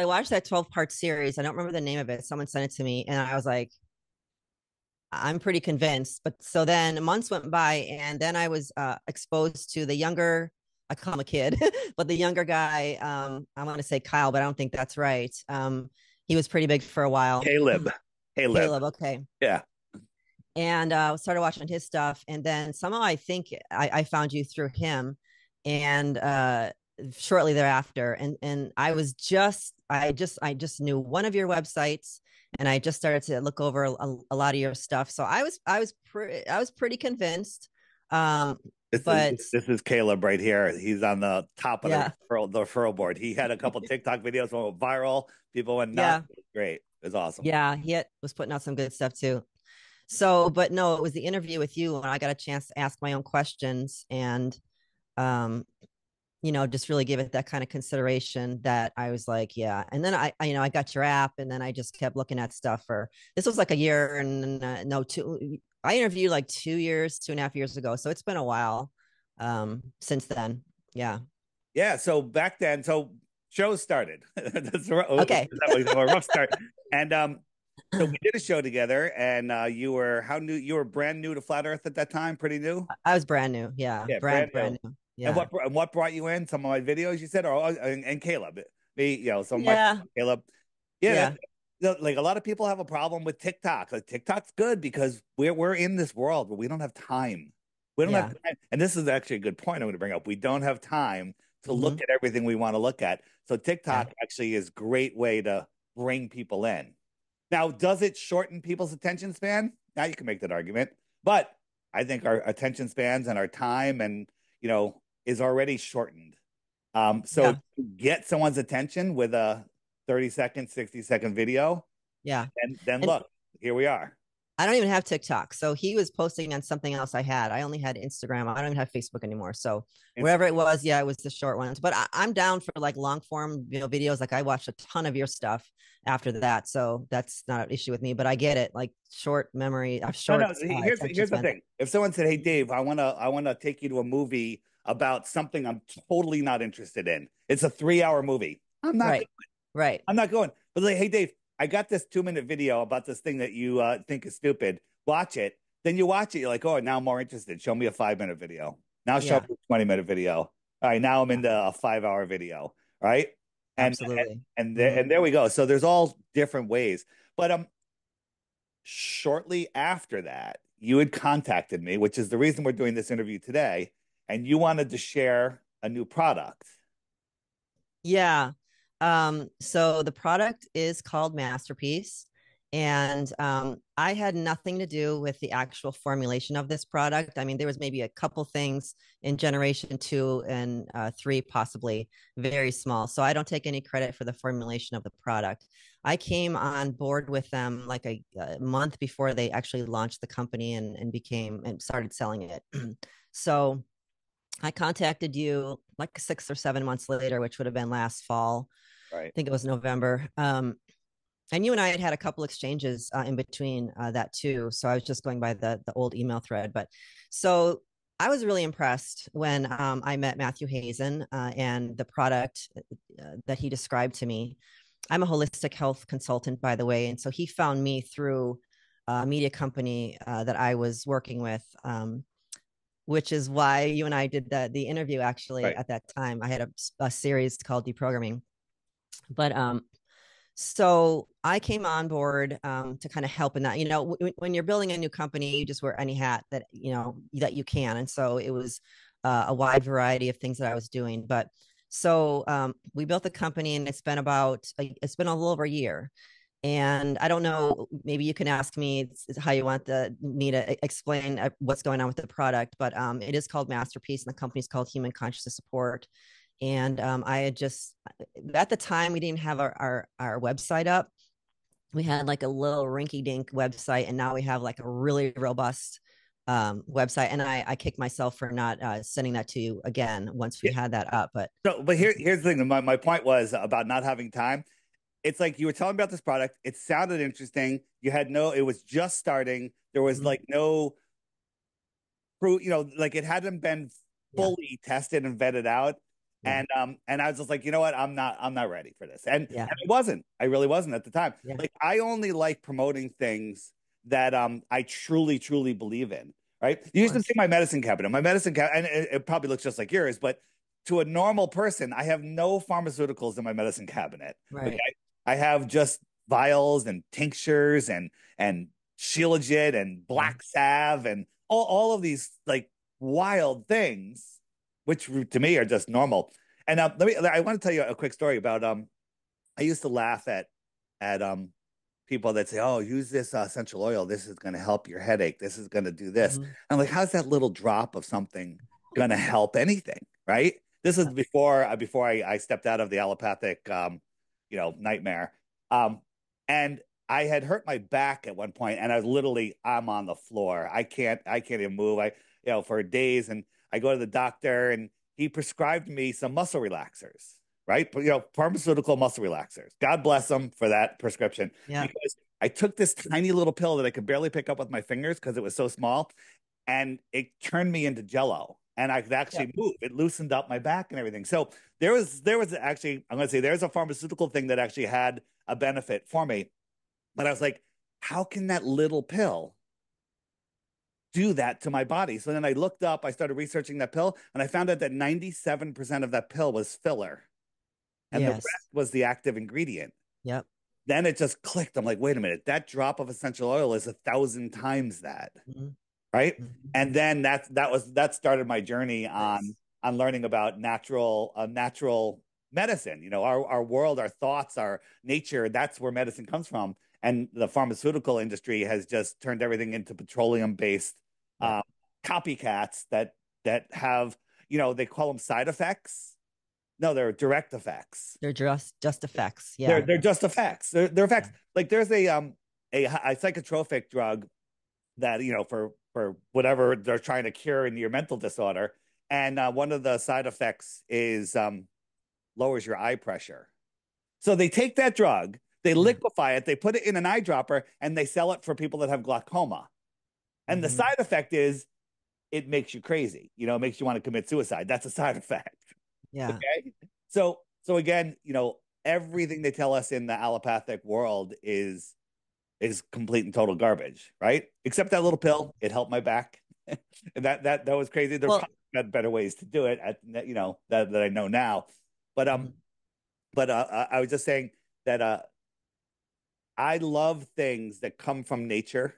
I watched that 12-part series. I don't remember the name of it. Someone sent it to me and I was like, I'm pretty convinced. But so then months went by and then I was exposed to the younger, I call him a kid, but the younger guy, I want to say Kyle, but I don't think that's right. He was pretty big for a while. Caleb. Okay. Yeah. And I started watching his stuff. And then somehow I think I found you through him. And shortly thereafter. And I was just, I just knew one of your websites and I just started to look over a lot of your stuff. So I was pretty convinced. This is Caleb right here. He's on the top of the referral board. He had a couple TikTok videos that went viral. People went nuts. Yeah. Great. It was awesome. Yeah. He was putting out some good stuff too. So, but no, it was the interview with you and I got a chance to ask my own questions and, you know, just really give it that kind of consideration that I was like, yeah. And then I got your app and then I just kept looking at stuff for, this was like a year and I interviewed like 2.5 years ago. So it's been a while, since then. Yeah. Yeah. So back then, so show started. Okay. That was a rough start. And, so we did a show together and you were brand new to Flat Earth at that time. Pretty new. I was brand new. Yeah. Brand new. Yeah. And what brought you in? Some of my videos, you said, and Caleb, Caleb. Yeah. Like a lot of people have a problem with TikTok. Like TikTok's good because we're in this world where we don't have time. We don't have time. And this is actually a good point I'm going to bring up. We don't have time to look at everything we want to look at. So TikTok actually is a great way to bring people in. Now, does it shorten people's attention span? Now you can make that argument, but I think our attention spans and our time and, is already shortened. So to get someone's attention with a 30-second, 60-second video. Yeah. And then look, here we are. I don't even have TikTok. So he was posting on something else I had. I only had Instagram. I don't even have Facebook anymore. So wherever it was, it was the short ones. But I'm down for like long form videos. Like I watched a ton of your stuff after that. So that's not an issue with me, but I get it. Like short memory. Here's the thing. If someone said, hey, Dave, I want to take you to a movie about something I'm totally not interested in. It's a 3-hour movie. I'm not going. Right. I'm not going. But like, hey, Dave, I got this 2-minute video about this thing that you think is stupid. Watch it. Then you watch it. You're like, oh, now I'm more interested. Show me a 5-minute video. Now show me a 20-minute video. All right. Now I'm into a 5-hour video. Right. And, absolutely. And there we go. So there's all different ways. But shortly after that, you had contacted me, which is the reason we're doing this interview today. And you wanted to share a new product. Yeah. So the product is called MasterPeace and, I had nothing to do with the actual formulation of this product. I mean, there was maybe a couple things in generation 2 and 3, possibly very small. So I don't take any credit for the formulation of the product. I came on board with them like a month before they actually launched the company and started selling it. So I contacted you like 6 or 7 months later, which would have been last fall. Right. I think it was November. And you and I had a couple exchanges in between that too. So I was just going by the old email thread. But so I was really impressed when I met Matthew Hazen and the product that he described to me. I'm a holistic health consultant, by the way. And so he found me through a media company that I was working with. Which is why you and I did the interview actually at that time. I had a series called Deprogramming. But so I came on board to kind of help in that, when you're building a new company, you just wear any hat that, that you can. And so it was a wide variety of things that I was doing. But so we built the company and it's been a little over a year. And I don't know, maybe you can ask me how you want me to explain what's going on with the product, but it is called MasterPeace and the company's called Human Consciousness Support. And I had just, at the time, we didn't have our website up. We had like a little rinky dink website and now we have like a really robust website. And I kick myself for not sending that to you again once we had that up. But here's the thing, my point was about not having time. It's like you were telling me about this product. It sounded interesting. You had it was just starting. There was like no proof, like it hadn't been fully tested and vetted out. Yeah. And I was just like, you know what? I'm not ready for this. And, yeah. and I wasn't, I really wasn't at the time. Yeah. Like I only like promoting things that, I truly, truly believe in. Right. You used to see my medicine cabinet, and it probably looks just like yours, but to a normal person, I have no pharmaceuticals in my medicine cabinet. Right. Okay? I have just vials and tinctures and Shilajit and black salve and all of these like wild things, which to me are just normal. And I want to tell you a quick story about, I used to laugh at people that say, oh, use this essential oil. This is going to help your headache. This is going to do this. Mm-hmm. I'm like, how's that little drop of something going to help anything? Right. This is before I stepped out of the allopathic, nightmare. And I had hurt my back at one point, and I was literally, I'm on the floor. I can't even move. I for days. And I go to the doctor, and he prescribed me some muscle relaxers, right? Pharmaceutical muscle relaxers. God bless him for that prescription. Yeah. Because I took this tiny little pill that I could barely pick up with my fingers because it was so small, and it turned me into jello, and I could actually move. It loosened up my back and everything. So there was actually, I'm going to say there's a pharmaceutical thing that actually had a benefit for me. But I was like, how can that little pill do that to my body? So then I looked up, I started researching that pill, and I found out that 97% of that pill was filler. And the rest was the active ingredient. Yep. Then it just clicked. I'm like, wait a minute, that drop of essential oil is 1,000 times that. Mm-hmm. Right. Mm-hmm. And then that started my journey on learning about natural medicine. Our world, our thoughts, our nature, that's where medicine comes from. And the pharmaceutical industry has just turned everything into petroleum-based copycats that have, they call them side effects. No, they're direct effects. They're just effects. Yeah, they're just effects. They're effects. Yeah. Like there's a psychotropic drug that for whatever they're trying to cure in your mental disorder, and one of the side effects is lowers your eye pressure. So they take that drug. They liquefy it, they put it in an eyedropper, and they sell it for people that have glaucoma. And the side effect is it makes you crazy. It makes you want to commit suicide. That's a side effect. Yeah. Okay. So again, everything they tell us in the allopathic world is complete and total garbage, right? Except that little pill, it helped my back. And that was crazy. There probably got better ways to do it at, that I know now. But I was just saying that I love things that come from nature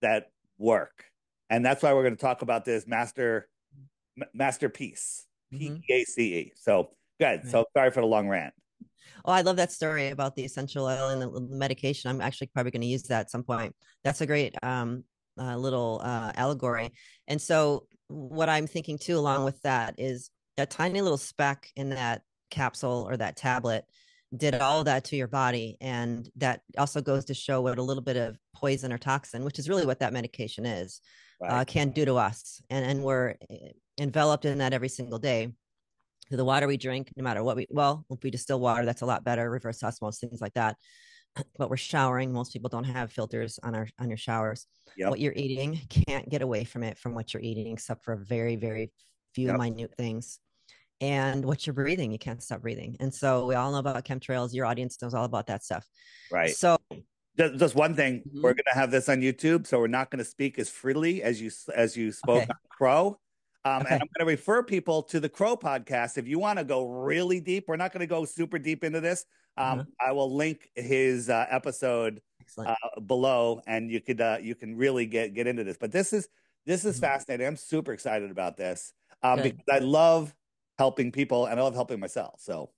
that work. And that's why we're going to talk about this MasterPeace, P-E-A-C-E. So good. So sorry for the long rant. Oh, I love that story about the essential oil and the medication. I'm actually probably going to use that at some point. That's a great little allegory. And so what I'm thinking too, along with that, is that tiny little speck in that capsule or that tablet did all that to your body. And that also goes to show what a little bit of poison or toxin, which is really what that medication is, can do to us. And we're enveloped in that every single day. The water we drink, no matter what if we distill water, that's a lot better, reverse osmosis, things like that. But we're showering. Most people don't have filters on your showers. Yep. What you're eating, can't get away from it, from what you're eating, except for very, very few minute things. And what you're breathing, you can't stop breathing. And so we all know about chemtrails. Your audience knows all about that stuff. Right. So just one thing, we're going to have this on YouTube. So we're not going to speak as freely as you spoke on Crow. And I'm going to refer people to the Crow podcast. If you want to go really deep, we're not going to go super deep into this. I will link his episode below, and you can really get into this, but this is fascinating. I'm super excited about this because I love helping people, and I love helping myself. So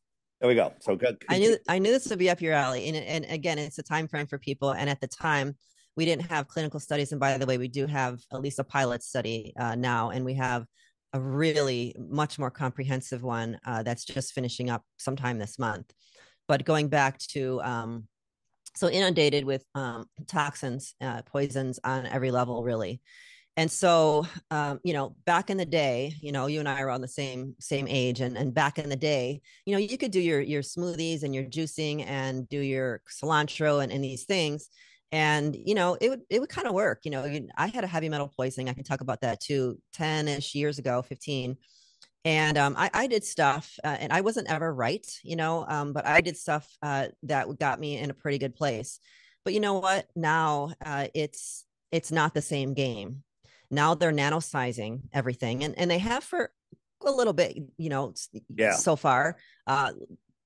there we go. So good. I knew this would be up your alley. And again, it's a time frame for people. And at the time, we didn't have clinical studies. And by the way, we do have at least a pilot study now, and we have a really much more comprehensive one that's just finishing up sometime this month. But going back to so inundated with toxins, poisons on every level, really. And so, back in the day, you and I are on the same age, and back in the day, you could do your smoothies and your juicing and do your cilantro and these things. And, it would kind of work. I had a heavy metal poisoning. I can talk about that too, 10-ish years ago, 15. And I did stuff and I wasn't ever right, you know, but I did stuff that got me in a pretty good place. But you know what? Now it's not the same game. Now they're nanosizing everything, and they have for a little bit, you know, so far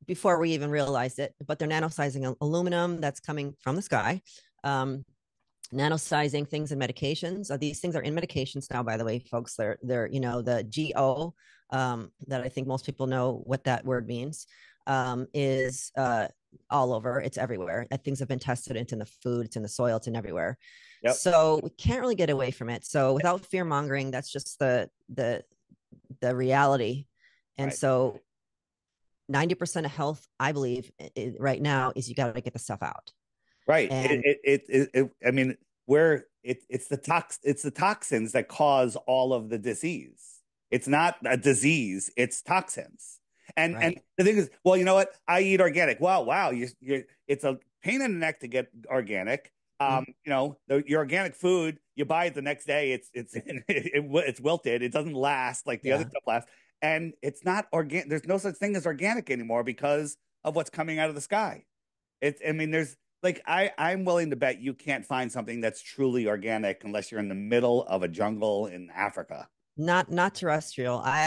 before we even realized it, but they're nanosizing aluminum that's coming from the sky. Nanosizing things in medications. These things are in medications now, by the way, folks. They're you know, the GO that I think most people know what that word means is all over. It's everywhere. That things have been tested. It's in the food. It's in the soil. It's in everywhere. Yep. So we can't really get away from it. So without fear mongering, that's just the reality. And so 90% of health, I believe, right now is you got to get the stuff out. Right. I mean, it's the toxins that cause all of the disease. It's not a disease. It's toxins. And and the thing is, well, you know what? I eat organic. Well, wow. It's a pain in the neck to get organic. You know, your organic food, you buy it the next day. It's wilted. It doesn't last like the other stuff lasts. And it's not organic. There's no such thing as organic anymore because of what's coming out of the sky. I mean, there's, like, I'm willing to bet you can't find something that's truly organic unless you're in the middle of a jungle in Africa. Not terrestrial. I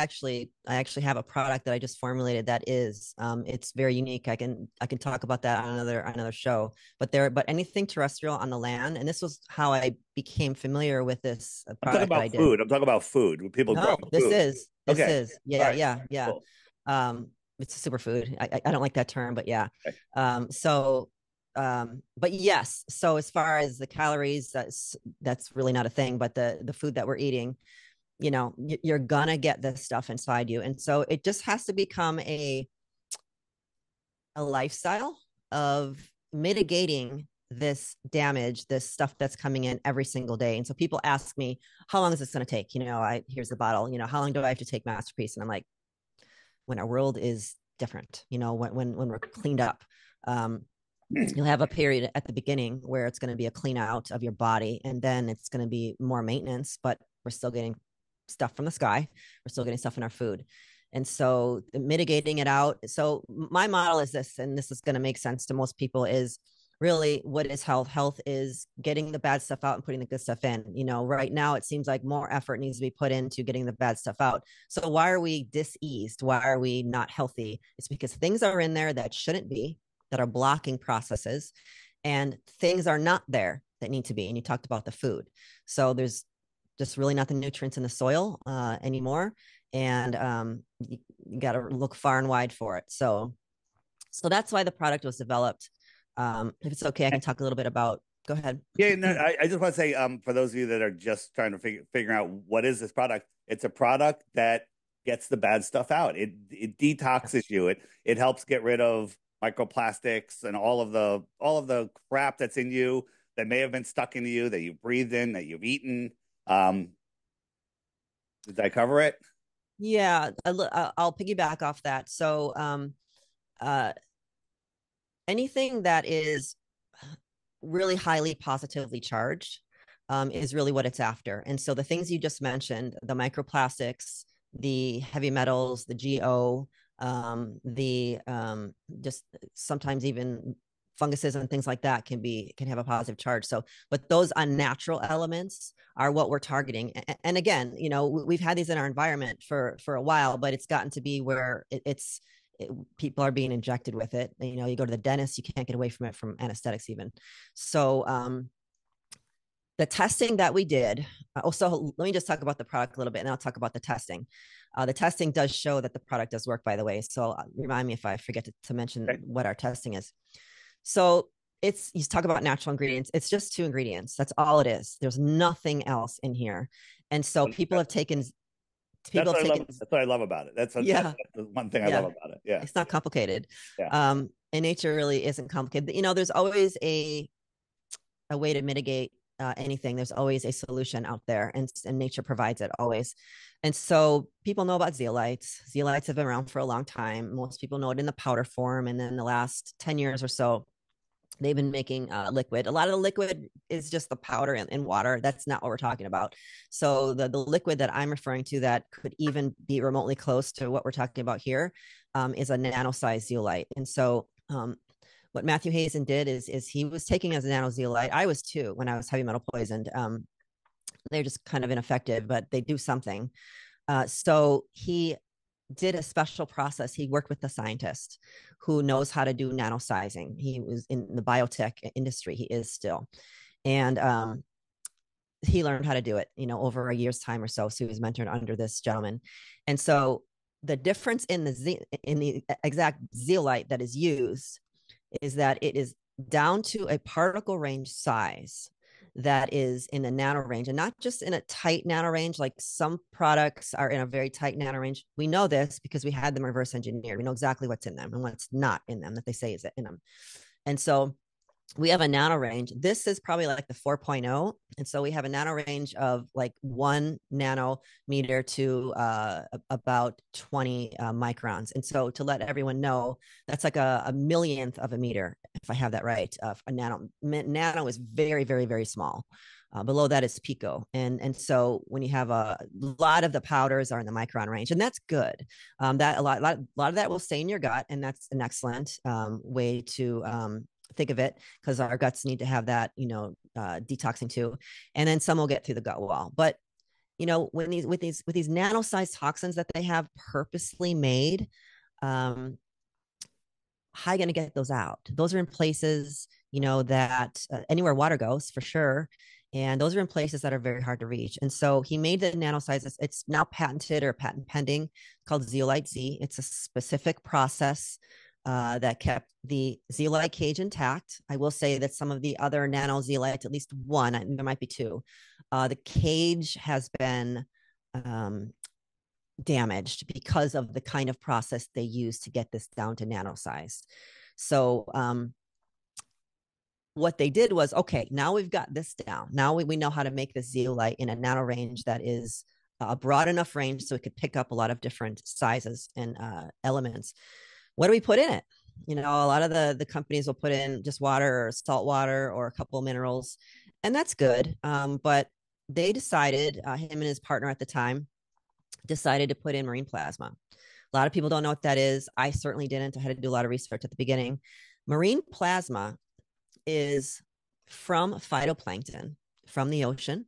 actually have a product that I just formulated that is, it's very unique. I can talk about that on another show, but anything terrestrial on the land. And this was how I became familiar with this product. I'm talking about food. I'm talking about food. People grow food. This is, yeah. Cool. It's a superfood. I don't like that term, but yeah. Okay. But yes, so as far as the calories, that's really not a thing, but the food that we're eating, you know, you're gonna get this stuff inside you. And so it just has to become a lifestyle of mitigating this damage, this stuff that's coming in every single day. And so people ask me, how long is this going to take? You know, here's the bottle, you know, how long do I have to take MasterPeace? And I'm like, when our world is different, you know, when we're cleaned up, you'll have a period at the beginning where it's going to be a clean out of your body, and then it's going to be more maintenance, but we're still getting stuff from the sky. We're still getting stuff in our food. And so mitigating it out. So my model is this, and this is going to make sense to most people, is really what is health? Health is getting the bad stuff out and putting the good stuff in. You know, right now it seems like more effort needs to be put into getting the bad stuff out. So why are we diseased? Why are we not healthy? It's because things are in there that shouldn't be, that are blocking processes, and things are not there that need to be. And you talked about the food. So there's just really not the nutrients in the soil anymore. And you got to look far and wide for it. So that's why the product was developed. If it's okay, I can talk a little bit about, go ahead. Yeah, no, I just want to say, for those of you that are just trying to figure out what is this product, it's a product that gets the bad stuff out. It detoxes you. It helps get rid of microplastics and all of the crap that's in you that may have been stuck into you, that you've breathed in, that you've eaten. Did I cover it? Yeah, I'll piggyback off that. So anything that is really highly positively charged is really what it's after. And so the things you just mentioned, the microplastics, the heavy metals, the GO, just sometimes even funguses and things like that can have a positive charge. So, but those unnatural elements are what we're targeting. And again, you know, we've had these in our environment for a while, but it's gotten to be where people are being injected with it. You know, you go to the dentist, you can't get away from it, from anesthetics even. So, the testing that we did, so let me just talk about the product a little bit, and I'll talk about the testing. The testing does show that the product does work, by the way. So remind me if I forget to mention what our testing is. So you talk about natural ingredients. It's just 2 ingredients. That's all it is. There's nothing else in here. And so people have taken... that's what I love about it. That's the one thing I love about it. Yeah. It's not complicated. Yeah. And nature really isn't complicated. You know, there's always a way to mitigate anything. There's always a solution out there, and nature provides it always. And so people know about zeolites. Zeolites have been around for a long time. Most people know it in the powder form. And then the last 10 years or so, They've been making liquid. A lot of the liquid is just the powder and water. That's not what we're talking about. So the liquid that I'm referring to that could even be remotely close to what we're talking about here is a nano-sized zeolite. And so what Matthew Hazen did is he was taking as a nano zeolite. I was too when I was heavy metal poisoned. They're just kind of ineffective, but they do something. So he did a special process. He worked with a scientist who knows how to do nanosizing. He was in the biotech industry. He is still. And he learned how to do it, you know, over a year's time or so. So he was mentored under this gentleman. And so the difference in the exact zeolite that is used is that it is down to a particle range size that is in the nano range, and not just in a tight nano range. Like some products are in a very tight nano range. We know this because we had them reverse engineered. We know exactly what's in them and what's not in them that they say is in them. And so we have a nano range. This is probably like the 4.0. And so we have a nano range of like 1 nanometer to about 20 microns. And so to let everyone know, that's like a millionth of a meter, if I have that right. A nano. Nano is very, very, very small. Below that is pico. And so when you have a lot of the powders are in the micron range, and that's good. That a lot of that will stay in your gut. And that's an excellent way to think of it, because our guts need to have that, you know, detoxing too. And then some will get through the gut wall. But, you know, when these, with these nano-sized toxins that they have purposely made, how are you going to get those out? Those are in places, you know, that anywhere water goes for sure. And those are in places that are very hard to reach. And so he made the nano-sizes. It's now patented or patent pending, called Zeolite Z. It's a specific process that kept the zeolite cage intact. I will say that some of the other nano zeolites, at least one, there might be two, the cage has been damaged because of the kind of process they use to get this down to nano size. So what they did was, okay, now we've got this down. Now we know how to make this zeolite in a nano range that is a broad enough range so it could pick up a lot of different sizes and elements. What do we put in it? You know, a lot of the companies will put in just water or salt water or a couple of minerals, and that's good. But they decided, him and his partner at the time, decided to put in marine plasma. A lot of people don't know what that is. I certainly didn't. I had to do a lot of research at the beginning. Marine plasma is from phytoplankton, from the ocean.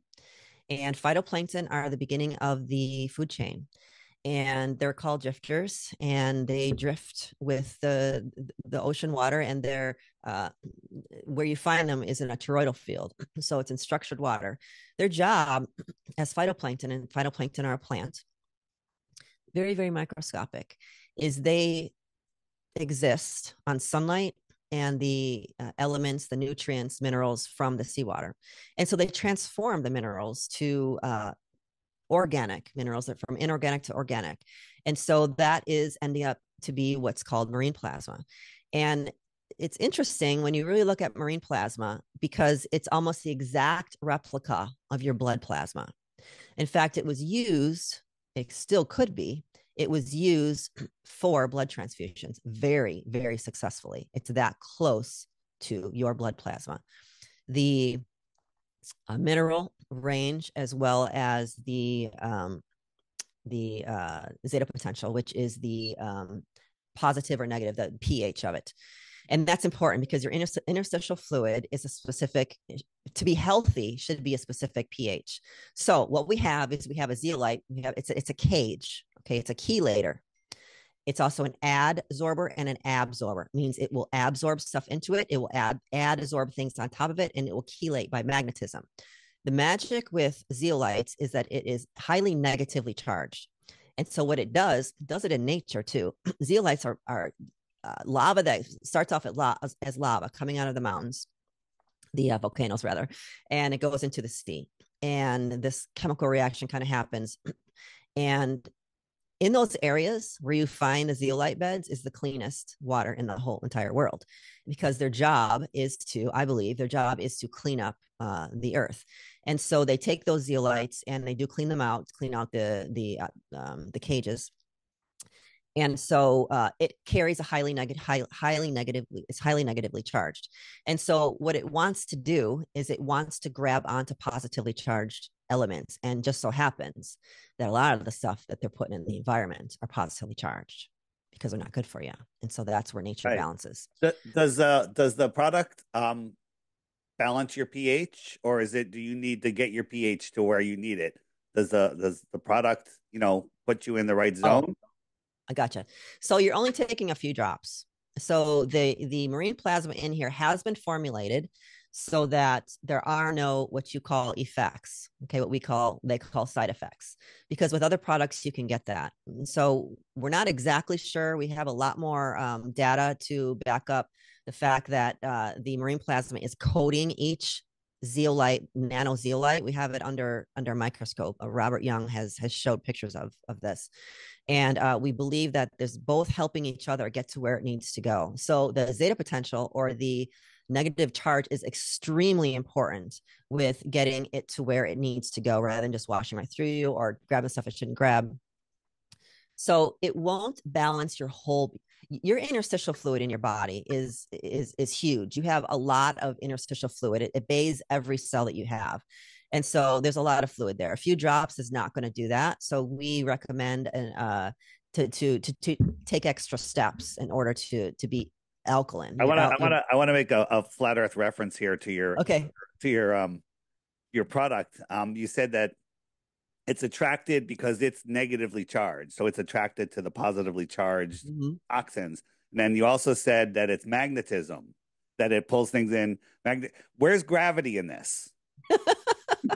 And phytoplankton are the beginning of the food chain. And they're called drifters, and they drift with the ocean water, and they're where you find them is in a toroidal field. So it's in structured water. Their job as phytoplankton, and phytoplankton are a plant, very, very microscopic, is they exist on sunlight and the elements, the nutrients, minerals from the seawater. And so they transform the minerals to organic minerals, that from inorganic to organic. And so that is ending up to be what's called marine plasma. And it's interesting when you really look at marine plasma, because it's almost the exact replica of your blood plasma. In fact, it was used, it still could be, it was used for blood transfusions very, very successfully. It's that close to your blood plasma. The mineral range, as well as the zeta potential, which is the positive or negative, the pH of it. And that's important because your interstitial fluid is a specific, to be healthy, should be a specific pH. So what we have is we have a zeolite. We have, it's a cage. Okay. It's a chelator. It's also an adsorber and an absorber. It means it will absorb stuff into it. It will adsorb things on top of it, and it will chelate by magnetism. The magic with zeolites is that it is highly negatively charged. And so what it does it in nature too. Zeolites are lava that starts off as lava coming out of the mountains, the volcanoes rather, and it goes into the sea. And this chemical reaction kind of happens. And in those areas where you find the zeolite beds is the cleanest water in the whole entire world, because their job is to, I believe, their job is to clean up the earth. And so they take those zeolites and they do clean them out, clean out the cages. And so it carries a highly negatively charged. And so what it wants to do is it wants to grab onto positively charged elements. And just so happens that a lot of the stuff that they're putting in the environment are positively charged because they're not good for you. And so that's where nature balances. Does the product balance your pH, or is it, do you need to get your pH to where you need it? Does the product, you know, put you in the right zone? Oh, I gotcha. So you're only taking a few drops. So the marine plasma in here has been formulated so that there are no, what you call effects. Okay. What we call, they call side effects, because with other products you can get that. So we're not exactly sure. We have a lot more data to back up the fact that the marine plasma is coating each zeolite, nano zeolite. We have it under a microscope. Robert Young has showed pictures of this. And we believe that there's both helping each other get to where it needs to go. So the zeta potential, or the negative charge, is extremely important with getting it to where it needs to go, rather than just washing right through you or grabbing stuff it shouldn't grab. So it won't balance your whole, your interstitial fluid in your body is huge. You have a lot of interstitial fluid. It bathes every cell that you have. And so there's a lot of fluid there. A few drops is not going to do that. So we recommend to take extra steps in order to be alkaline. I want to make a flat earth reference here to your, your product. You said that it's attracted because it's negatively charged. So it's attracted to the positively charged toxins. And then you also said that it's magnetism, that it pulls things in. Where's gravity in this?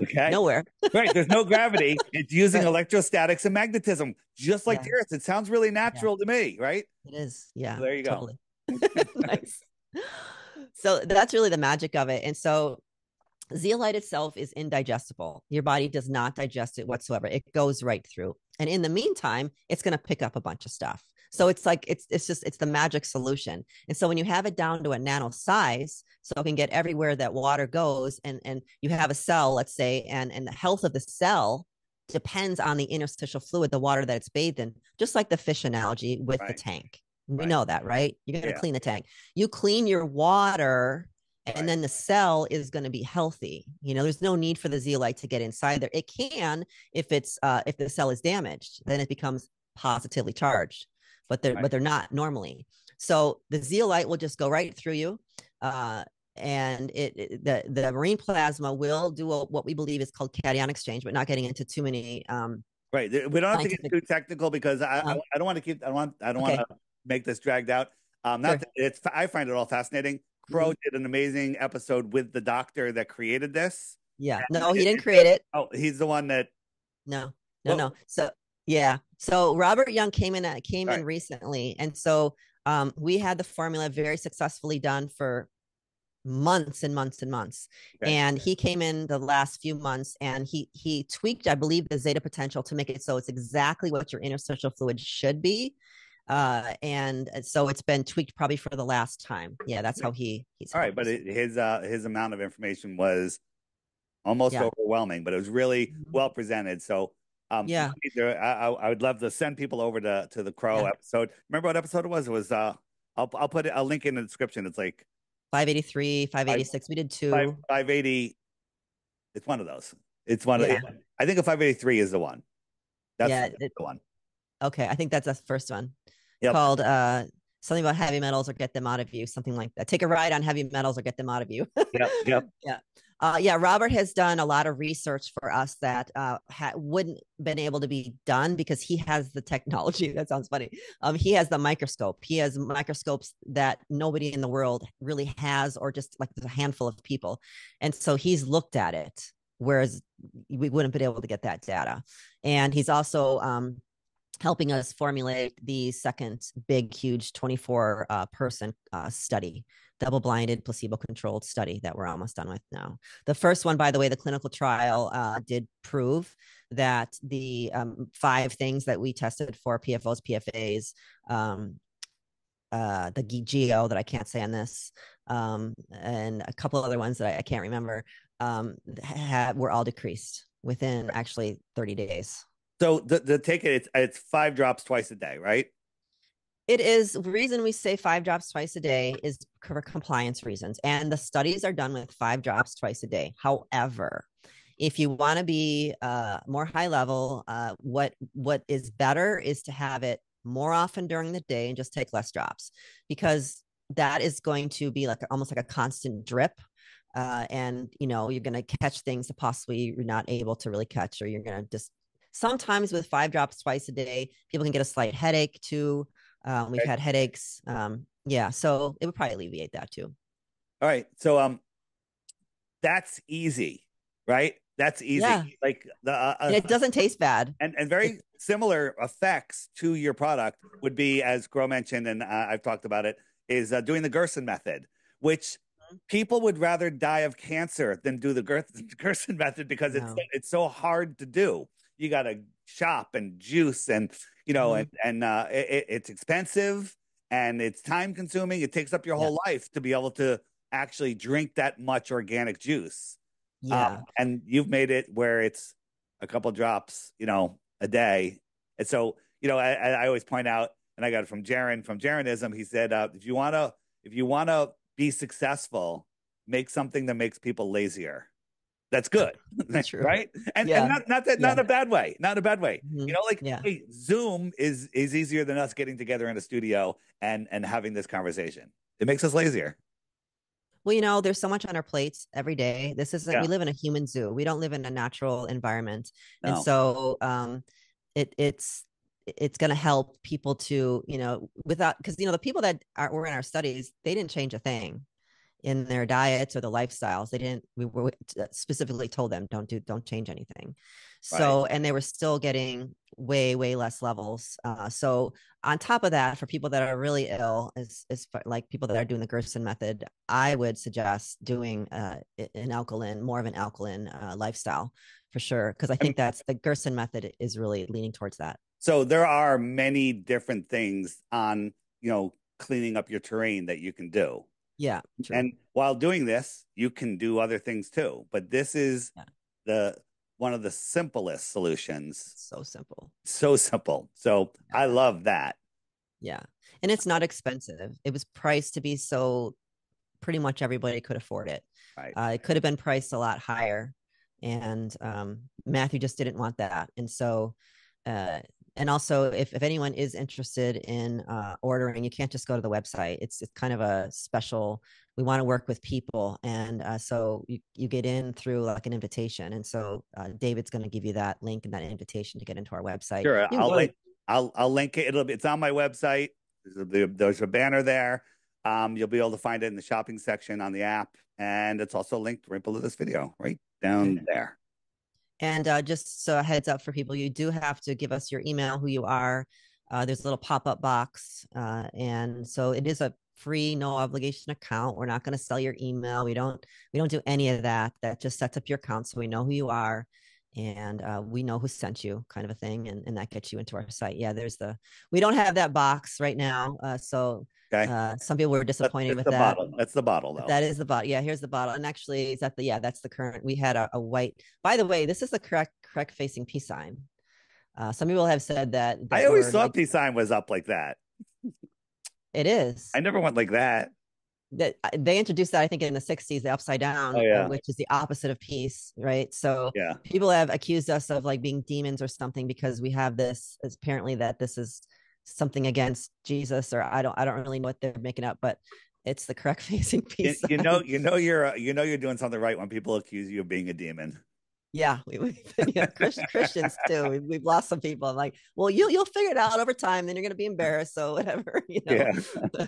Okay. Nowhere. Right. There's no gravity. It's using electrostatics and magnetism, just like the Earth. It sounds really natural to me, right? It is. Yeah. So there you go. Nice. So that's really the magic of it. And so zeolite itself is indigestible. Your body does not digest it whatsoever. It goes right through. And in the meantime, it's going to pick up a bunch of stuff. So it's like, it's just, it's the magic solution. And so when you have it down to a nano size, so it can get everywhere that water goes, and you have a cell, let's say, and the health of the cell depends on the interstitial fluid, the water that it's bathed in, just like the fish analogy with the tank. We know that, right? You're going to clean the tank. You clean your water, and then the cell is going to be healthy. You know, there's no need for the zeolite to get inside there. It can, if it's, if the cell is damaged, then it becomes positively charged, but they're not normally. So the zeolite will just go right through you. And the marine plasma will do what we believe is called cation exchange, but not getting into too many. Right. We don't have to get too technical, because I don't want to keep, I don't want to make this dragged out. I find it all fascinating. Crow did an amazing episode with the doctor that created this. Yeah. No, he didn't create it. Oh, he's the one that. No. So, yeah. So Robert Young came in recently. And so we had the formula very successfully done for months and months and months. Okay. And he came in the last few months, and he tweaked, I believe, the zeta potential to make it so it's exactly what your interstitial fluid should be. And so it's been tweaked probably for the last time. Yeah, that's how he's all right. But his amount of information was almost overwhelming, but it was really well presented. So I would love to send people over to the Crow episode. Remember what episode it was? It was I'll put a link in the description. It's like 583, 586. We did two. 580. It's one of those. It's one of. I think a 583 is the one. That's the one. Okay, I think that's the first one. Called something about heavy metals or get them out of you, something like that. Take a ride on heavy metals or get them out of you. Robert has done a lot of research for us that wouldn't been able to be done because he has the technology. That sounds funny. He has the microscope. He has microscopes that nobody in the world really has, or just like a handful of people. And so he's looked at it, whereas we wouldn't have been able to get that data. And he's also helping us formulate the second big, huge 24-person study, double-blinded, placebo-controlled study that we're almost done with now. The first one, by the way, the clinical trial did prove that the 5 things that we tested for PFOs, PFAs, the GEO that I can't say on this, and a couple other ones that I can't remember, were all decreased within actually 30 days. So to take it, it's 5 drops twice a day, right? It is. The reason we say 5 drops twice a day is for compliance reasons. And the studies are done with 5 drops twice a day. However, if you want to be more high level, what is better is to have it more often during the day and just take less drops, because that is going to be like almost like a constant drip. And, you know, you're going to catch things that possibly you're not able to really catch, or you're going to just sometimes with 5 drops twice a day, people can get a slight headache too. We've had headaches. Yeah. So it would probably alleviate that too. All right. So, that's easy, right? That's easy. Yeah. Like the, it doesn't taste bad. And very similar effects to your product would be, as Crow mentioned, and I've talked about it, is doing the Gerson method, which people would rather die of cancer than do the Gerson method, because it's so hard to do. You got to shop and juice and, you know, it's expensive and it's time consuming. It takes up your whole life to be able to actually drink that much organic juice. Yeah. And you've made it where it's a couple drops, you know, a day. And so, you know, I always point out, and I got it from Jaren, from Jeranism. He said, if you want to be successful, make something that makes people lazier. That's good. That's true. Right. And not a bad way, not a bad way. You know, like hey, Zoom is easier than us getting together in a studio and having this conversation. It makes us lazier. Well, you know, there's so much on our plates every day. This is like, we live in a human zoo. We don't live in a natural environment. No. And so it's going to help people to, you know, without, because, you know, the people that were in our studies, they didn't change a thing in their diets or the lifestyles. They didn't, we were specifically told them, don't change anything. So, and they were still getting way, way less levels. So on top of that, for people that are really ill, is like people that are doing the Gerson method, I would suggest doing more of an alkaline lifestyle for sure. Cause I think that's the Gerson method is really leaning towards that. So there are many different things on, you know, cleaning up your terrain that you can do. Yeah. True. And while doing this, you can do other things too. But this is one of the simplest solutions. So simple. So simple. So I love that. Yeah. And it's not expensive. It was priced to be so pretty much everybody could afford it. Right. It could have been priced a lot higher. And Matthew just didn't want that. And so and also, if anyone is interested in ordering, you can't just go to the website. It's kind of a special, we want to work with people. And so you get in through like an invitation. And so David's going to give you that link and that invitation to get into our website. Sure, I'll link it. It's on my website. There's a banner there. You'll be able to find it in the shopping section on the app. And it's also linked right below this video, right down there. And just so a heads up for people, you do have to give us your email, who you are. There's a little pop-up box. And so it is a free, no obligation account. We're not going to sell your email. We don't do any of that. That just sets up your account so we know who you are. And we know who sent you, kind of a thing. And that gets you into our site. Yeah, we don't have that box right now. Some people were disappointed with that. Bottle. That's the bottle, though. That is the bottle. Yeah, here's the bottle. And actually, is that that's the current. We had a white. By the way, this is the correct facing peace sign. Some people have said that. I always thought peace sign was up like that. It is. I never went like that. That they introduced that, I think, in the 60s, the upside down, which is the opposite of peace, right? So people have accused us of like being demons or something because we have this, apparently that this is something against Jesus, or I don't really know what they're making up, but it's the correct facing peace. You know you're doing something right when people accuse you of being a demon. Yeah, Christians too. We've lost some people. I'm like, well, you'll figure it out over time. Then you're going to be embarrassed, so whatever. You know. Yeah.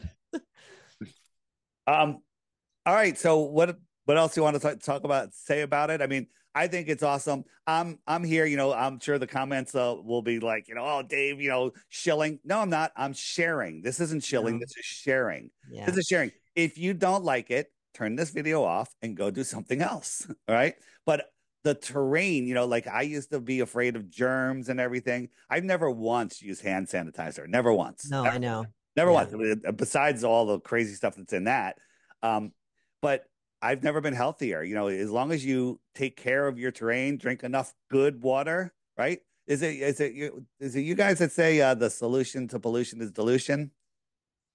All right. So what else do you want to say about it? I mean, I think it's awesome. I'm here, you know, I'm sure the comments will be like, you know, oh, Dave, you know, shilling. No, I'm not. I'm sharing. This isn't shilling. No. This is sharing. Yeah. This is sharing. If you don't like it, turn this video off and go do something else. All right. But the terrain, you know, like I used to be afraid of germs and everything. I've never once used hand sanitizer. Never once. No, never. I know. Never once, besides all the crazy stuff that's in that. But I've never been healthier. You know, as long as you take care of your terrain, drink enough good water, right? Is it you guys that say the solution to pollution is dilution?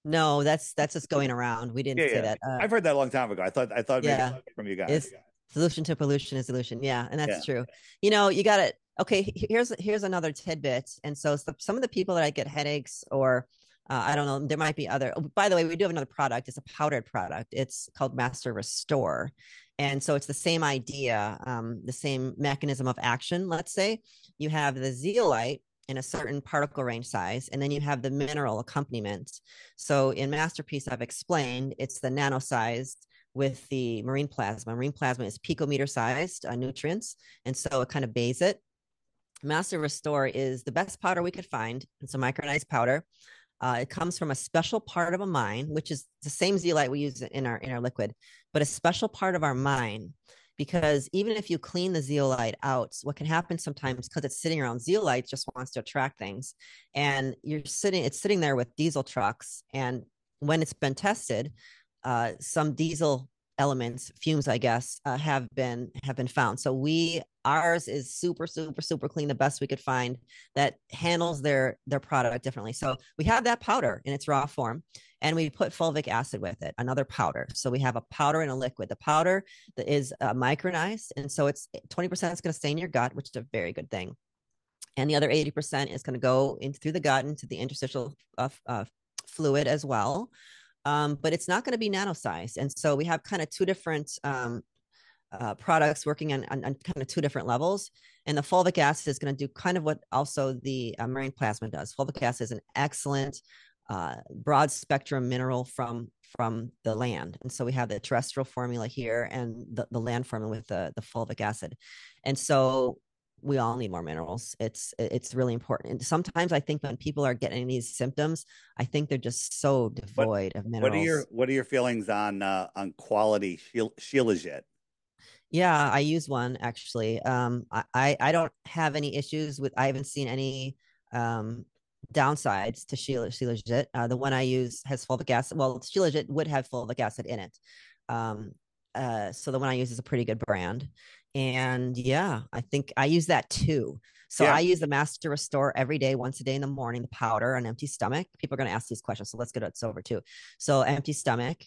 No, that's just going around. We didn't say that. I've heard that a long time ago. I thought maybe from you guys. It's, solution to pollution is illusion. Yeah, and that's true. You know, you got it. Okay, here's another tidbit. And so some of the people that I get headaches or I don't know, there might be other. Oh, by the way, we do have another product. It's a powdered product. It's called Master Restore. And so it's the same idea, the same mechanism of action. Let's say you have the zeolite in a certain particle range size, and then you have the mineral accompaniment. So in MasterPeace, I've explained, it's the nano-sized with the marine plasma. Marine plasma is picometer-sized nutrients, and so it kind of bathes it. Master Restore is the best powder we could find. It's a micronized powder. It comes from a special part of a mine, which is the same zeolite we use in our liquid, but a special part of our mine. Because even if you clean the zeolite out, what can happen sometimes, because it's sitting around, zeolite just wants to attract things. And it's sitting there with diesel trucks. And when it's been tested, some diesel elements, fumes, I guess, have been found. So ours is super, super, super clean, the best we could find that handles their product differently. So we have that powder in its raw form, and we put fulvic acid with it, another powder. So we have a powder and a liquid. The powder that is micronized, and so it's 20% is going to stay in your gut, which is a very good thing. And the other 80% is going to go in through the gut into the interstitial fluid as well. But it's not going to be nano-sized. And so we have kind of two different products working on kind of two different levels. And the fulvic acid is going to do kind of what also the marine plasma does. Fulvic acid is an excellent broad spectrum mineral from the land. And so we have the terrestrial formula here and the land formula with the fulvic acid. And so we all need more minerals. It's really important. And sometimes I think when people are getting these symptoms, I think they're just so devoid of minerals. What are your feelings on quality Shilajit? Yeah, I use one actually. I don't have any issues with. I haven't seen any downsides to Shilajit. The one I use has fulvic acid. Well, Shilajit would have fulvic acid in it. So the one I use is a pretty good brand. And yeah, I think I use that too. So yeah. I use the Master Restore every day, once a day in the morning, the powder on empty stomach. People are going to ask these questions. So let's get it over too. So empty stomach.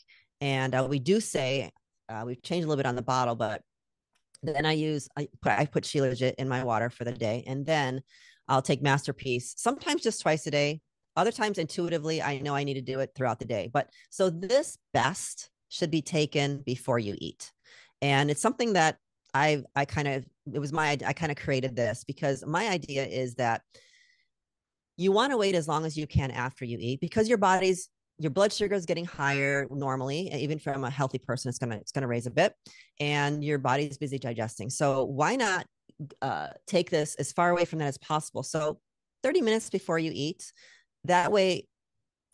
And we do say, we've changed a little bit on the bottle, but then I put Shilajit in my water for the day. And then I'll take MasterPeace sometimes just twice a day. Other times intuitively, I know I need to do it throughout the day. But so this best should be taken before you eat. And it's something that I kind of created this because my idea is that you want to wait as long as you can after you eat, because your blood sugar is getting higher normally, even from a healthy person, it's going to raise a bit, and your body's busy digesting. So why not take this as far away from that as possible? So 30 minutes before you eat, that way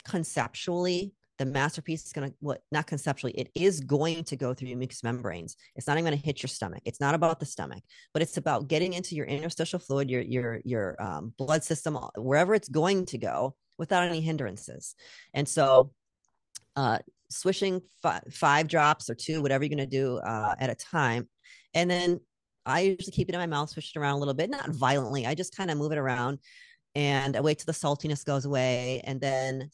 conceptually, the MasterPeace is going to, well, not conceptually, it is going to go through your mucous membranes. It's not even going to hit your stomach. It's not about the stomach, but it's about getting into your interstitial fluid, your blood system, wherever it's going to go without any hindrances. And so swishing five drops or two, whatever you're going to do at a time. And then I usually keep it in my mouth, swish it around a little bit, not violently. I just kind of move it around and I wait till the saltiness goes away. And then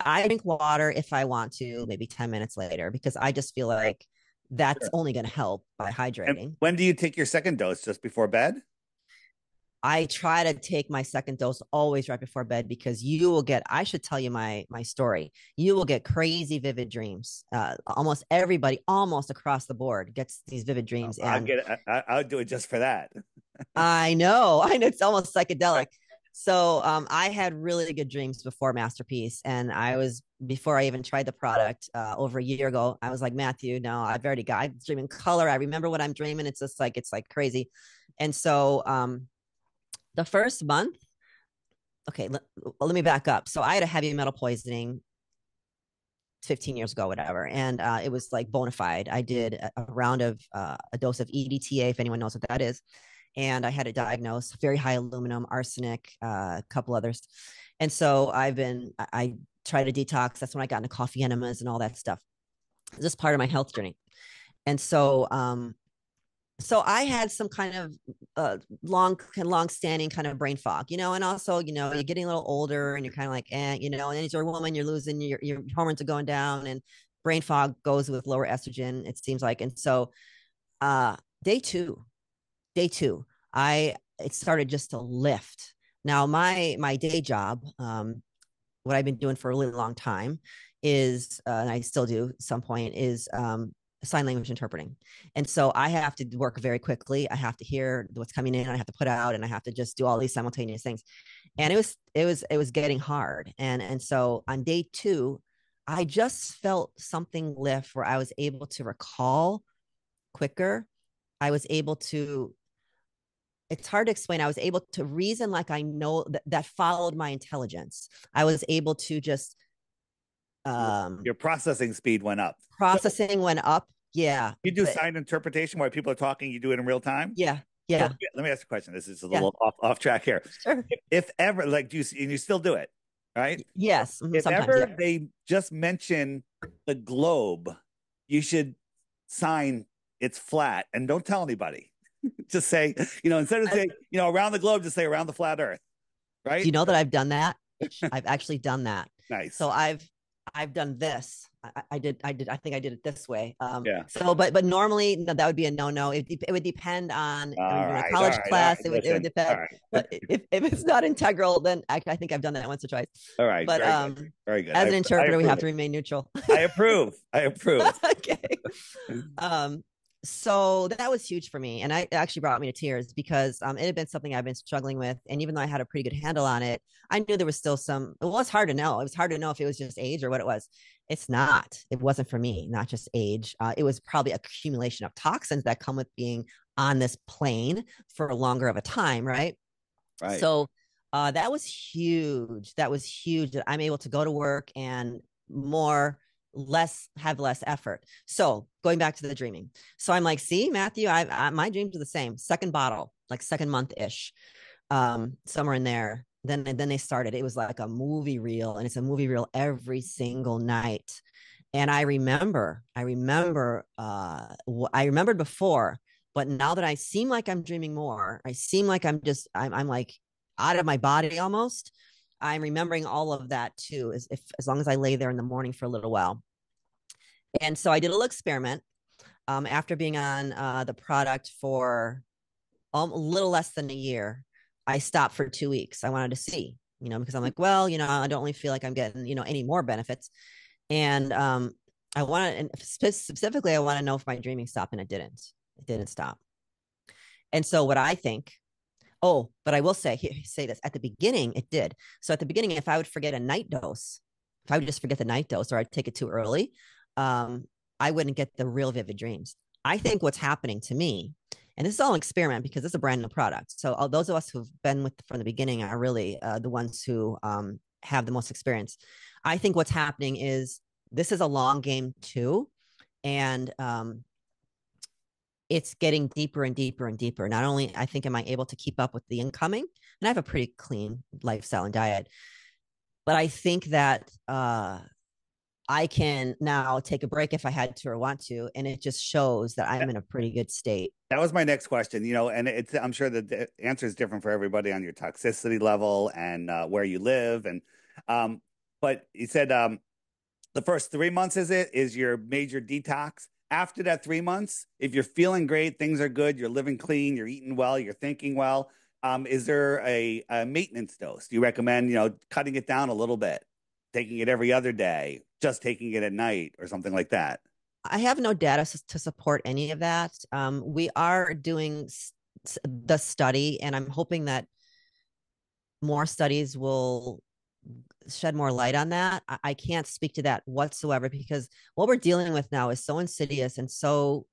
I drink water if I want to, maybe 10 minutes later, because I just feel like that's only going to help by hydrating. And when do you take your second dose? Just before bed? I try to take my second dose always right before bed, because you will get, I should tell you my story. You will get crazy vivid dreams. Almost everybody, almost across the board, gets these vivid dreams. Oh, I'll do it just for that. I know. It's almost psychedelic. So I had really good dreams before MasterPeace, and before I even tried the product over a year ago, I was like, Matthew, no, I'm dreaming color. I remember what I'm dreaming. It's just like, it's like crazy. And so the first month, okay, let me back up. So I had a heavy metal poisoning 15 years ago, whatever. And it was like bona fide. I did a round of a dose of EDTA, if anyone knows what that is. And I had it diagnosed, very high aluminum, arsenic, a couple others. And so I tried to detox. That's when I got into coffee enemas and all that stuff. This is part of my health journey. And so So I had some kind of long-standing kind of brain fog, you know, and also, you know, you're getting a little older and you're kind of like, you know, and as you're a woman, you're losing your hormones are going down, and brain fog goes with lower estrogen, it seems like. And so day two, it started just to lift. Now my day job, what I've been doing for a really long time is, and I still do at some point, is sign language interpreting. And so I have to work very quickly. I have to hear what's coming in, and I have to put out, and I have to just do all these simultaneous things. And it was getting hard. And so on day two, I just felt something lift where I was able to recall quicker. I was able to, it's hard to explain. I was able to reason like I know that followed my intelligence. I was able to just, your processing speed went up. Processing went up. Yeah. You do sign interpretation while people are talking, you do it in real time? Yeah. Yeah. So, let me ask a question. This is a little off track here. Sure. If ever, like, you still do it, right? Yes. If sometimes, ever they just mention the globe, you should sign it's flat and don't tell anybody. Just say, you know, instead of saying, you know, around the globe, just say around the flat earth. Right. Do you know that I've done that? I've actually done that. Nice. So I've done this. I think I did it this way. Yeah. So, but normally no, that would be a no-no. It would depend on a college class. Right. It would depend. Right. But if it's not integral, then I think I've done that once or twice. All right. But very good. As an interpreter, we have to remain neutral. I approve. Okay. So that was huge for me. And it actually brought me to tears because it had been something I've been struggling with. And even though I had a pretty good handle on it, I knew there was still some, well, it's hard to know. It was hard to know if it was just age or what it was. It's not. It wasn't for me, not just age. It was probably accumulation of toxins that come with being on this plane for longer of a time, right? Right. So that was huge. That was huge that I'm able to go to work and have less effort. So going back to the dreaming. So I'm like, see, Matthew, my dreams are the same. Second bottle, like second month ish, somewhere in there. Then they started. It was like a movie reel, and it's a movie reel every single night. And I remembered before, but now that I seem like I'm dreaming more, I seem like I'm like out of my body almost. I'm remembering all of that too, as long as I lay there in the morning for a little while. And so I did a little experiment after being on the product for a little less than a year. I stopped for 2 weeks. I wanted to see, you know, because I'm like, well, you know, I don't really feel like I'm getting, you know, any more benefits. And specifically, I want to know if my dreaming stopped, and it didn't. It didn't stop. And so what I think. Oh, but I will say this. At the beginning, it did. So at the beginning, if I would forget a night dose, if I would just forget the night dose or I'd take it too early, I wouldn't get the real vivid dreams. I think what's happening to me, and this is all an experiment because it's a brand new product. So all those of us who've been with from the beginning are really the ones who have the most experience. I think what's happening is this is a long game too. And it's getting deeper and deeper and deeper. Not only I think am I able to keep up with the incoming, and I have a pretty clean lifestyle and diet, but I think that I can now take a break if I had to or want to, and it just shows that I'm in a pretty good state. That was my next question, you know, and I'm sure the answer is different for everybody on your toxicity level and where you live, and but you said the first 3 months is your major detox. After that 3 months, if you're feeling great, things are good, you're living clean, you're eating well, you're thinking well, is there a maintenance dose? Do you recommend, you know, cutting it down a little bit, taking it every other day, just taking it at night or something like that? I have no data to support any of that. We are doing the study, and I'm hoping that more studies will shed more light on that. I can't speak to that whatsoever because what we're dealing with now is so insidious and so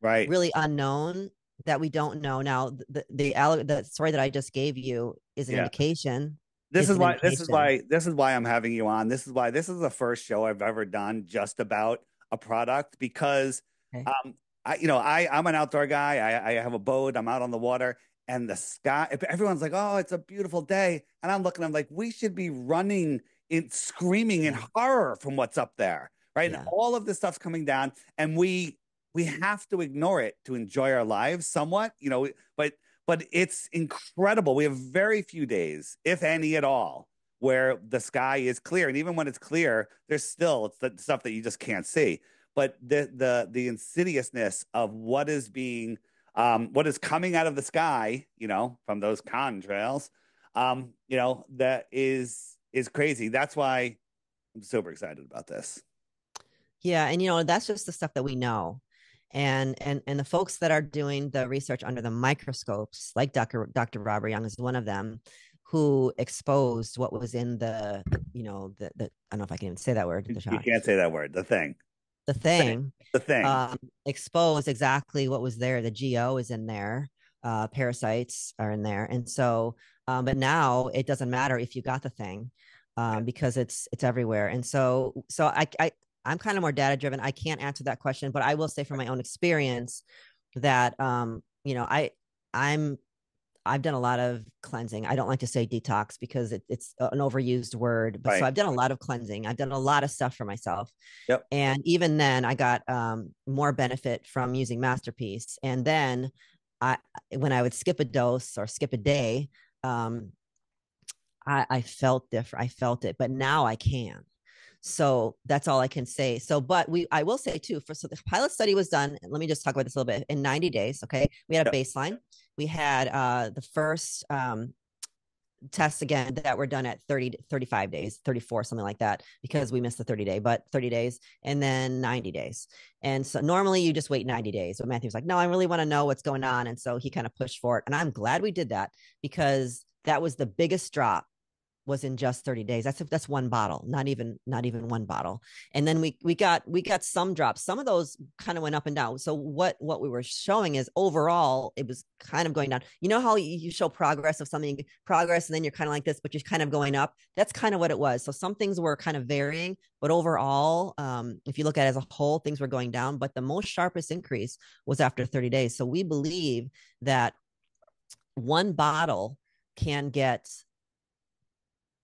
really unknown that we don't know. Now the story that I just gave you is an indication. This is why I'm having you on. This is why this is the first show I've ever done just about a product because I'm an outdoor guy. I have a boat. I'm out on the water. And the sky, everyone's like, oh, it's a beautiful day. And I'm looking, I'm like, we should be running and screaming in horror from what's up there, right? Yeah. And all of this stuff's coming down. And we we have to ignore it to enjoy our lives somewhat, you know, but it's incredible. We have very few days, if any at all, where the sky is clear. And even when it's clear, there's still, it's the stuff that you just can't see. But the insidiousness of what is being, what is coming out of the sky, you know, from those contrails, you know, that is crazy. That's why I'm super excited about this. Yeah. And, you know, that's just the stuff that we know. And the folks that are doing the research under the microscopes, like Dr. Robert Young is one of them, who exposed what was in the, you know, the I don't know if I can even say that word. You can't say that word. The thing. Exposed exactly what was there. The GO is in there. Parasites are in there. And so, but now it doesn't matter if you got the thing, because it's everywhere. And so I'm kind of more data driven. I can't answer that question, but I will say from my own experience that, you know, I've done a lot of cleansing. I don't like to say detox because it's an overused word, but right. So I've done a lot of cleansing. I've done a lot of stuff for myself. Yep. And even then I got more benefit from using MasterPeace. And then when I would skip a dose or skip a day, I felt different. I felt it, but now I can. So that's all I can say. So, but I will say too, so the pilot study was done. Let me just talk about this a little bit in 90 days. Okay. We had a baseline. We had the first tests again that were done at 30, 35 days, 34, something like that, because we missed the 30-day, but 30 days and then 90 days. And so normally you just wait 90 days. But Matthew's like, no, I really want to know what's going on. And so he kind of pushed for it. And I'm glad we did that because that was the biggest drop was in just 30 days. That's one bottle, not even one bottle. And then we got some drops. Some of those kind of went up and down. So what we were showing is overall, it was kind of going down. You know how you show progress of something, progress, and then you're kind of like this, but you're kind of going up. That's kind of what it was. So some things were kind of varying, but overall, if you look at it as a whole, things were going down, but the most sharpest increase was after 30 days. So we believe that one bottle can get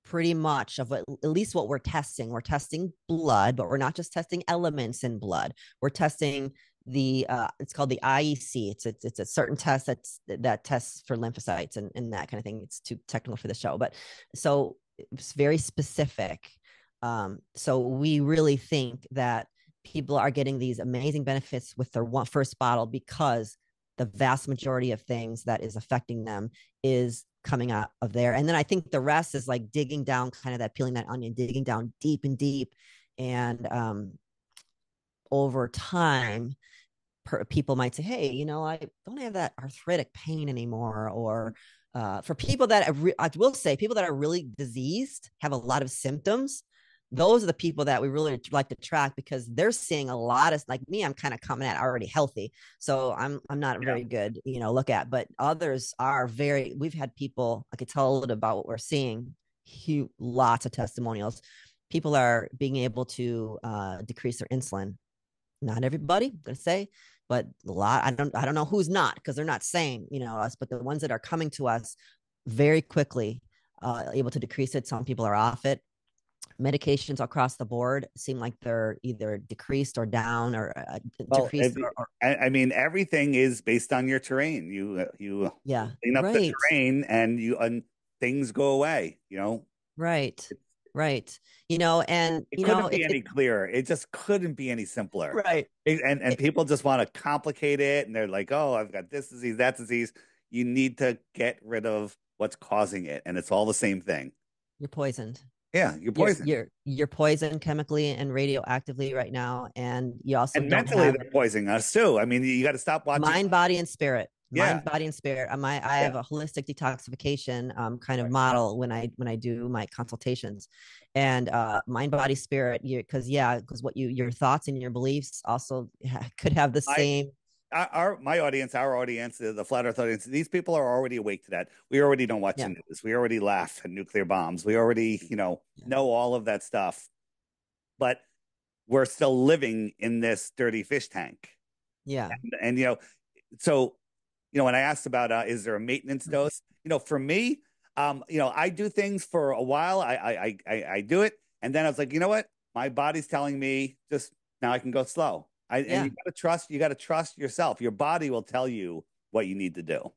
pretty much of at least what we're testing. We're testing blood, but we're not just testing elements in blood. We're testing the, it's called the IEC. It's a certain test that tests for lymphocytes and that kind of thing. It's too technical for the show, but so it's very specific. So we really think that people are getting these amazing benefits with their first bottle because the vast majority of things that is affecting them is coming out of there. And then I think the rest is like digging down, kind of that peeling that onion, digging down deep and deep. And over time, people might say, hey, you know, I don't have that arthritic pain anymore. Or for people that I will say, people that are really diseased, have a lot of symptoms. Those are the people that we really like to track because they're seeing a lot of, like me, I'm kind of coming at already healthy. So I'm not very good, you know, look at, but others are very, we've had people, I could tell a little about what we're seeing, lots of testimonials. People are being able to decrease their insulin. Not everybody, I'm going to say, but a lot, I don't know who's not, because they're not saying, you know, us, but the ones that are coming to us very quickly, able to decrease it. Some people are off it. Medications across the board seem like they're either decreased or down or decreased. I mean, everything is based on your terrain. You clean up the terrain and things go away, you know? Right. You know, and it couldn't be any clearer. It just couldn't be any simpler. Right. And people just want to complicate it. And they're like, oh, I've got this disease, that disease. You need to get rid of what's causing it. And it's all the same thing. You're poisoned. Yeah, you're poisoned. You're poisoned chemically and radioactively right now, and you also mentally they're poisoning us too. I mean, you got to stop watching mind, body, and spirit. Yeah. Mind, body, and spirit. I have a holistic detoxification kind of model when I do my consultations, and mind, body, spirit. Because what your thoughts and your beliefs also could have the same. Our audience, the Flat Earth audience, these people are already awake to that. We already don't watch the news. We already laugh at nuclear bombs. We already, you know all of that stuff. But we're still living in this dirty fish tank. Yeah. And you know, so, you know, when I asked about, is there a maintenance dose? You know, for me, you know, I do things for a while. I do it. And then I was like, you know what? My body's telling me just now I can go slow. And you got to trust. You got to trust yourself. Your body will tell you what you need to do.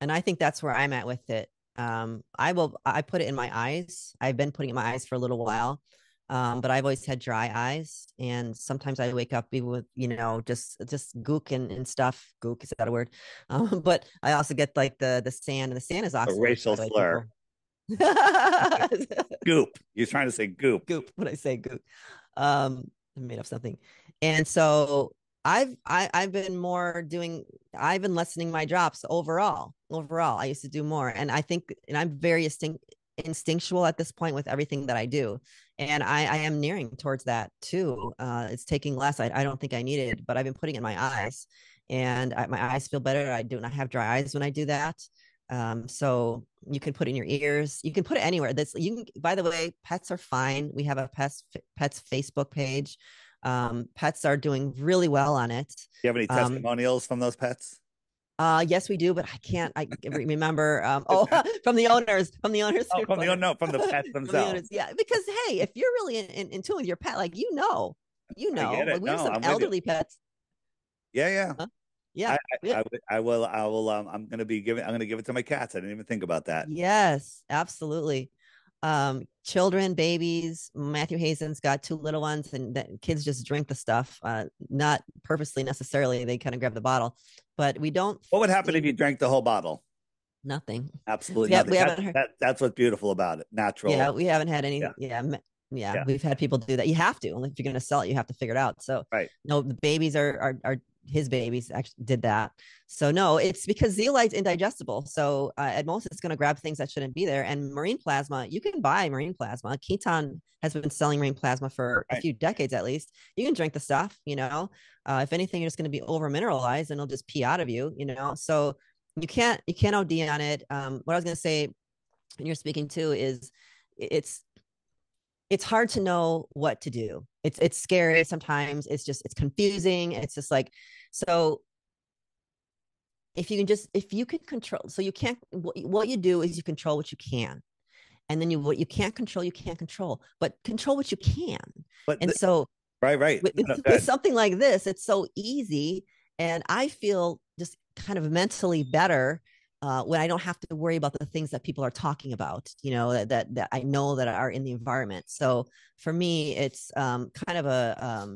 And I think that's where I'm at with it. I put it in my eyes. I've been putting it in my eyes for a little while, but I've always had dry eyes. And sometimes I wake up even with, you know, just gook and stuff. Gook, is that a word? But I also get like the sand, and the sand is oxygen. A racial slur. Goop. You're trying to say goop. Goop. When I say goop, I made up something. And so I've been more doing, I've been lessening my drops overall. I used to do more. And I think, and I'm very instinctual at this point with everything that I do. And I am nearing towards that too. It's taking less. I don't think I need it, but I've been putting it in my eyes, and my eyes feel better. I do not have dry eyes when I do that. So you can put it in your ears, you can put it anywhere. By the way, pets are fine. We have a pets Facebook page. Pets are doing really well on it. Do you have any testimonials from those pets? Yes, we do, but I can't, remember, from the owners. Oh, from the pets themselves. Yeah. Because, hey, if you're really in tune with your pet, like, you know, like, we have some elderly pets. Yeah. Yeah. Huh? Yeah, I will. I'm going to give it to my cats. I didn't even think about that. Yes, absolutely. Children, babies. Matthew Hazen's got two little ones, and kids just drink the stuff. Not purposely necessarily. They kind of grab the bottle, but we don't. What would happen if you drank the whole bottle? Nothing. Absolutely. Yeah, nothing. That's what's beautiful about it. Natural. Yeah, we haven't had any. Yeah. We've had people do that. You have to. Only if you're going to sell it, you have to figure it out. So right. No, the babies are. His babies actually did that. So no, it's because zeolite's indigestible. So at most it's going to grab things that shouldn't be there. And marine plasma, you can buy marine plasma. Quinton has been selling marine plasma for a few decades, at least. You can drink the stuff, you know, if anything, you're just going to be over mineralized and it'll just pee out of you, you know? So you can't OD on it. What I was going to say, and you're speaking to, is it's hard to know what to do. It's scary sometimes. It's confusing. It's just like, so if you can control, so you can't, what you do is you control what you can. And then what you can't control, you can't control, but control what you can. Right. With something like this, it's so easy. And I feel just kind of mentally better when I don't have to worry about the things that people are talking about, you know, that I know that are in the environment. So for me, it's kind of a.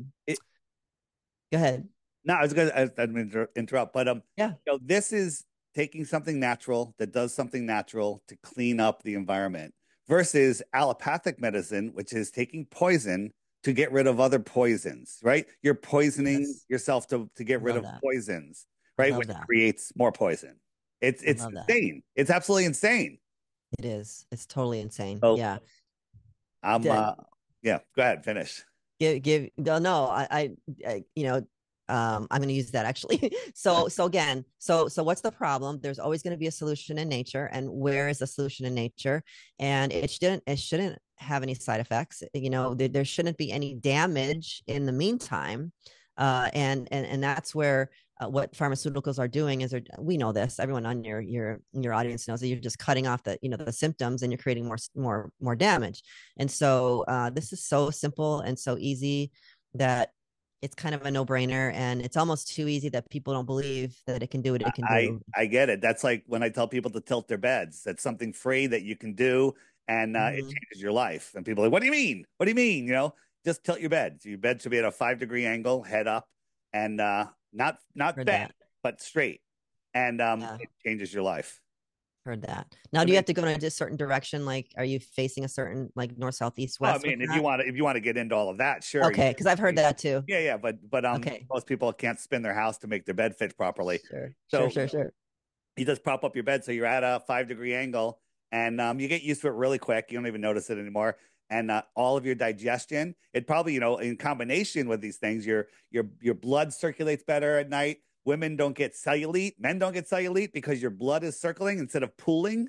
Go ahead. No, I was going to interrupt, but you know, this is taking something natural that does something natural to clean up the environment versus allopathic medicine, which is taking poison to get rid of other poisons. Right, you're poisoning yourself to get rid of poisons, right, which creates more poison. It's insane. It's absolutely insane. It is. It's totally insane. So, yeah. Go ahead. Finish. I'm going to use that actually. So what's the problem? There's always going to be a solution in nature, and where is the solution in nature? And it shouldn't have any side effects. You know, there shouldn't be any damage in the meantime. And that's where, what pharmaceuticals are doing is, we know this, everyone on your audience knows that you're just cutting off the symptoms, and you're creating more damage. And so this is so simple and so easy that it's kind of a no brainer, and it's almost too easy that people don't believe that it can do what it can do. I get it. That's like when I tell people to tilt their beds. That's something free that you can do, and it changes your life. And people are like, what do you mean? What do you mean? You know, just tilt your bed. Your bed should be at a 5-degree angle, head up, and not bent, but straight, and it changes your life. Heard that. Now, do you have to go in a certain direction? Like, are you facing a certain, like, north, south, east, west? I mean, if you want to get into all of that, sure. Okay, because I've heard that too. Yeah, but okay. Most people can't spin their house to make their bed fit properly. Sure. You just prop up your bed so you're at a 5-degree angle, and you get used to it really quick. You don't even notice it anymore. And all of your digestion, it probably, you know, in combination with these things, your blood circulates better at night. Women don't get cellulite. Men don't get cellulite because your blood is circling instead of pooling,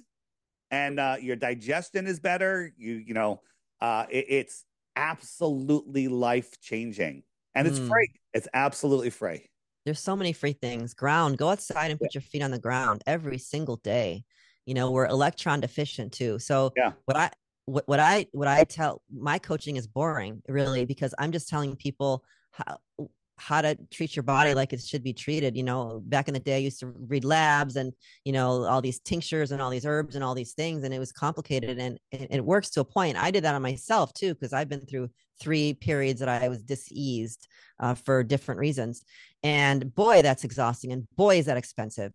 and your digestion is better. It's absolutely life changing, and it's free. It's absolutely free. There's so many free things. Ground. Go outside and put your feet on the ground every single day. You know, we're electron deficient too. So what I tell my coaching is boring, really, because I'm just telling people how how to treat your body like it should be treated. You know, back in the day, I used to read labs and, you know, all these tinctures and all these herbs and all these things. And it was complicated, and it works to a point. I did that on myself too, because I've been through 3 periods that I was diseased for different reasons. And boy, that's exhausting. And boy, is that expensive.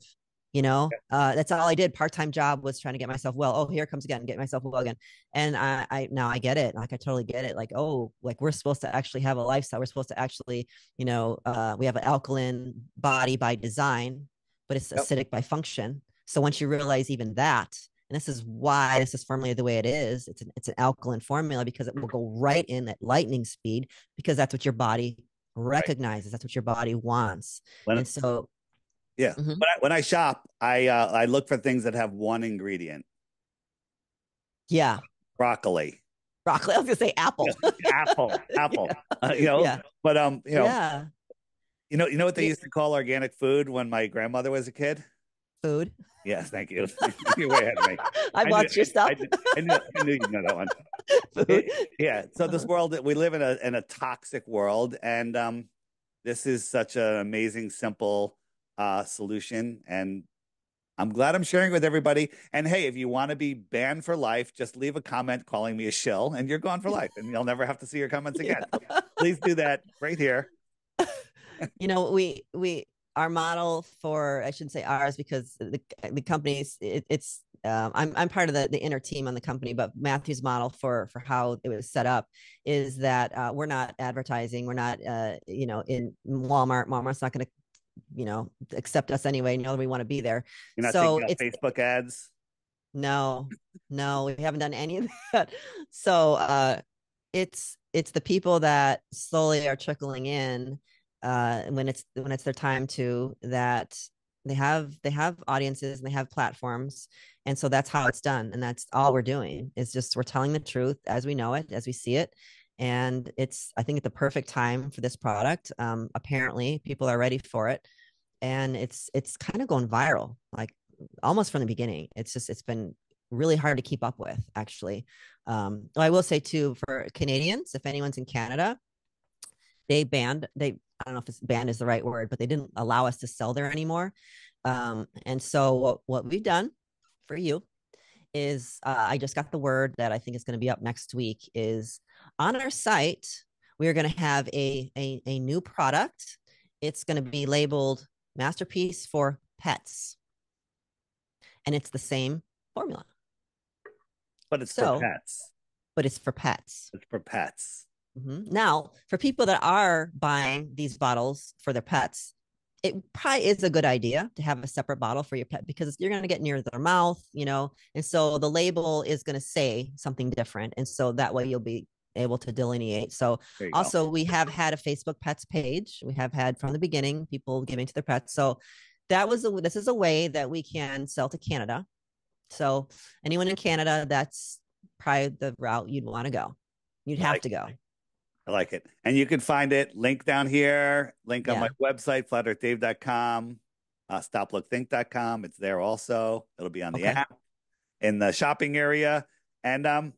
You know, that's all I did. Part-time job was trying to get myself well. Oh, here comes again, get myself well again. And I now I get it. Like, I totally get it. Like, oh, like we're supposed to actually have a lifestyle. We're supposed to actually, you know, we have an alkaline body by design, but it's acidic by function. So once you realize even that, and this is why this is firmly the way it is, it's an alkaline formula, because it will go right in at lightning speed, because that's what your body recognizes. Right. That's what your body wants. And so, yeah. Mm-hmm. When I shop, I look for things that have one ingredient. Yeah. Broccoli. Broccoli. I was gonna say apple. Apple. Yeah. You know. Yeah. But you know. Yeah. You know what they used to call organic food when my grandmother was a kid? Food. Yes, thank you. You're way ahead of me. I bought your stuff. I knew you know that one. Food. Yeah. So this world that we live in, a toxic world, and this is such an amazing, simple solution. And I'm glad I'm sharing with everybody. And hey, if you want to be banned for life, just leave a comment calling me a shill and you're gone for life, and you'll never have to see your comments again. Yeah. Please do that right here. You know, we, our model for, I shouldn't say ours, because the companies, it's, I'm part of the inner team on the company, but Matthew's model for how it was set up is that, we're not advertising. We're not, you know, in Walmart. Walmart's not going to, you know, accept us anyway. You know, we want to be there. You're not taking out Facebook ads? No, we haven't done any of that. So it's the people that slowly are trickling in when it's their time to, that they have audiences and they have platforms. And so that's how it's done. And that's all we're doing, is just, we're telling the truth as we know it, as we see it. And it's, I think, at the perfect time for this product. Apparently people are ready for it, and it's kind of going viral, like almost from the beginning. It's just, it's been really hard to keep up with, actually. I will say too, for Canadians, if anyone's in Canada, I don't know if it's banned is the right word, but they didn't allow us to sell there anymore. And so what we've done for you is, I just got the word that I think is going to be up next week, is on our site, we are going to have a new product. It's going to be labeled Masterpiece for Pets. And it's the same formula. But it's for pets. Mm-hmm. Now, for people that are buying these bottles for their pets, it probably is a good idea to have a separate bottle for your pet, because you're going to get near their mouth, you know, and so the label is going to say something different. And so that way you'll be able to delineate. So also we have had a Facebook pets page. We have had from the beginning people giving to their pets. So this is a way that we can sell to Canada. So anyone in Canada, that's probably the route you'd want to go. You'd have to go. I like it. And you can find it, link down here, on my website, flatearthdave.com, stoplookthink.com. It's there also. It'll be on the app, in the shopping area. And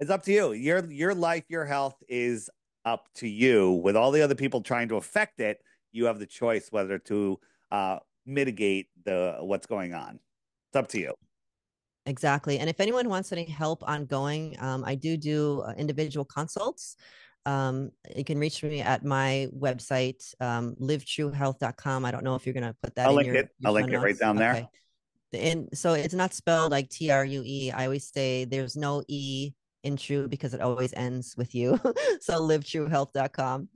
it's up to you. Your life, your health is up to you. With all the other people trying to affect it, you have the choice whether to mitigate what's going on. It's up to you. Exactly. And if anyone wants any help ongoing, I do individual consults. You can reach me at my website, livetruhealth.com. I don't know if you're going to put that in I'll link it right down there. Okay. And so it's not spelled like TRUE. I always say there's no E in true, because it always ends with you. So livetruhealth.com.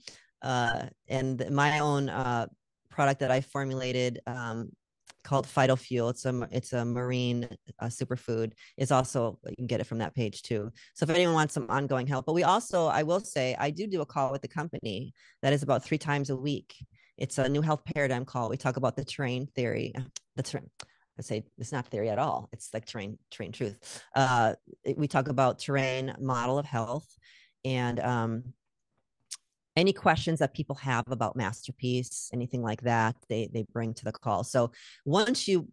And my own product that I formulated, called Phytofuel. It's a marine superfood. It's also, you can get it from that page too. So if anyone wants some ongoing help, but we also, I will say, I do a call with the company that is about 3 times a week. It's a new health paradigm call. We talk about the terrain theory. I say it's not theory at all. It's like terrain truth. We talk about terrain model of health, and any questions that people have about Masterpiece, anything like that, they bring to the call. So once you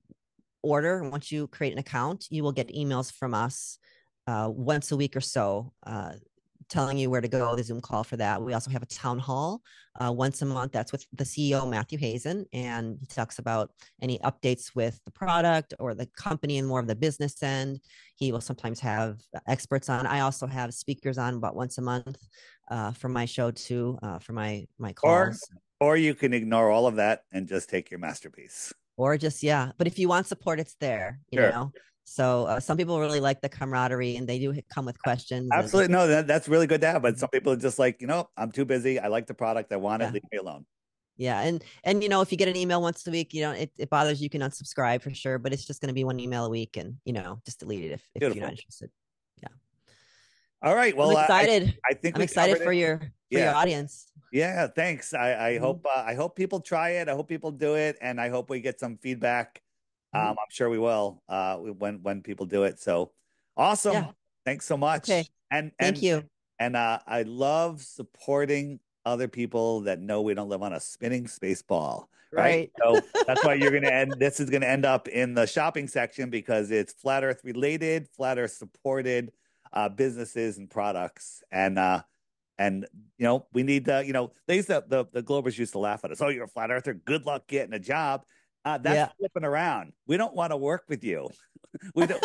order, once you create an account, you will get emails from us once a week or so telling you where to go, the Zoom call for that. We also have a town hall once a month. That's with the CEO, Matthew Hazen, and he talks about any updates with the product or the company and more of the business end. He will sometimes have experts on. I also have speakers on about once a month for my show too, for my calls. Or you can ignore all of that and just take your masterpiece. Or just, yeah. But if you want support, it's there, you sure. know? So some people really like the camaraderie and they do come with questions. Absolutely. No, that's really good to have. But some people are just like, you know, I'm too busy. I like the product. I want it. Leave me alone. Yeah. And, you know, if you get an email once a week, you know, it bothers you. You can unsubscribe for sure, but it's just going to be one email a week and, you know, just delete it if you're not interested. Yeah. All right. Well, I'm excited. I think I'm excited for your audience. Yeah. Thanks. I hope, I hope people try it. I hope people do it. And I hope we get some feedback. I'm sure we will when people do it. So awesome. Yeah. Thanks so much. Okay. And thank you. And I love supporting other people that know we don't live on a spinning space ball. Right. So that's why you're going to end. This is going to end up in the shopping section because it's flat earth related, flat earth supported businesses and products. And you know, we need to, you know, they used to, the Globers used to laugh at us. Oh, you're a flat earther. Good luck getting a job. That's flipping around. We don't want to work with you. We don't.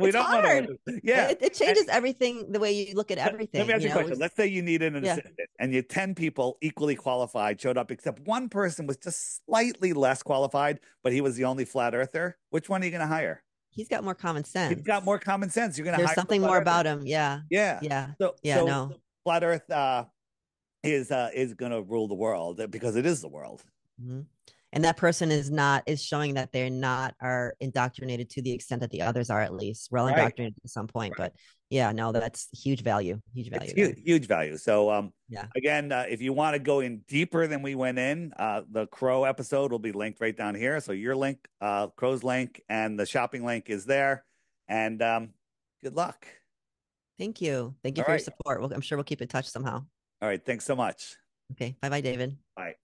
We don't want to. Yeah, it changes everything the way you look at everything. Let me ask you a question. Let's say you needed an assistant, and you 10 people equally qualified showed up, except one person was just slightly less qualified, but he was the only flat earther. Which one are you going to hire? He's got more common sense. He's got more common sense. You're going to hire something more about him. Yeah. Yeah. Yeah. So, so flat Earth is going to rule the world because it is the world. Mm-hmm. And that person is showing that they're not indoctrinated to the extent that the others are, at least. We're all indoctrinated at some point, but yeah, no, that's huge value, huge value. Huge value. So again, if you want to go in deeper than we went in, the Crow episode will be linked right down here. So your link, Crow's link, and the shopping link is there. And good luck. Thank you. Thank you for your support. I'm sure we'll keep in touch somehow. All right. Thanks so much. Okay. Bye-bye, David. Bye.